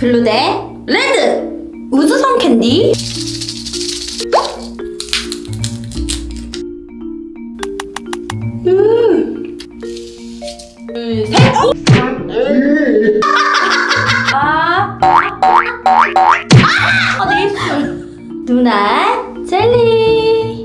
블루 대 레드! 우주선 캔디 둘, 셋! 내 입술! 누나 젤리!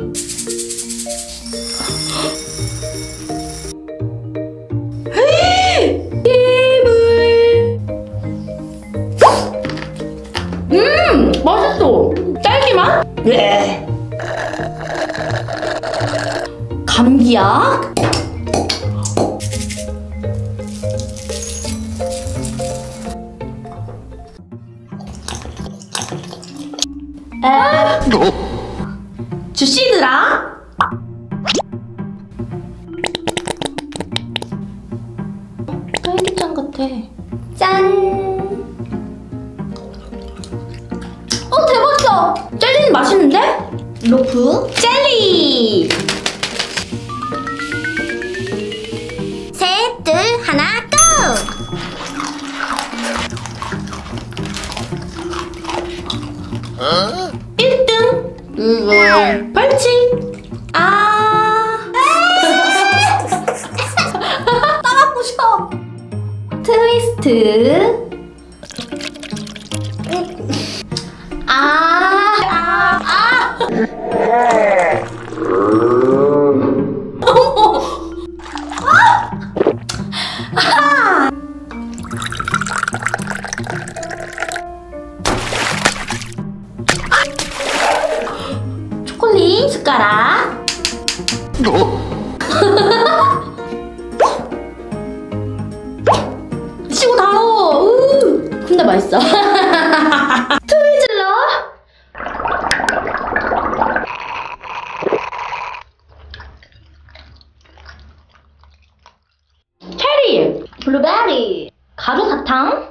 깨물! 맛있어! 딸기맛? 예! 감기약? 주시드라 딸기짠 같아. 짠! 대박이다! 젤리는 맛있는데? 로프 젤리! 셋, 둘, 하나, 고! 어? 1등! 이거 벌칙! 따라하고 싶어! 트위스트! 숟가락 치고 달어. 근데 맛있어. 소리 질러. 체리, 블루베리, 가루 사탕.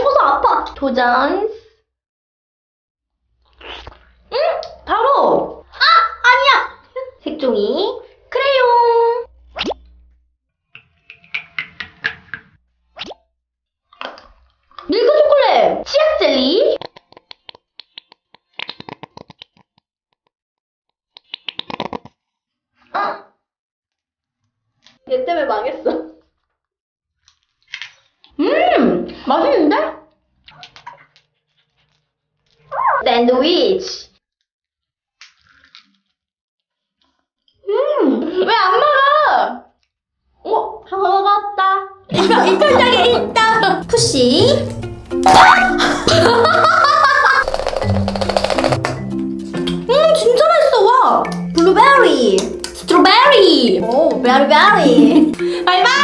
싶어서 아파. 도전. 바로! 아니야! 색종이 크레용! 밀크 초콜릿! 치약 젤리! 얘 때문에 망했어. 맛있는데? 샌드위치! 왜 안 먹어? 다 먹었다. 이 털장에 있다. 푸시. 진짜 맛있어. 와. 블루베리, 스트로베리. 오, 베리베리. 바이바이.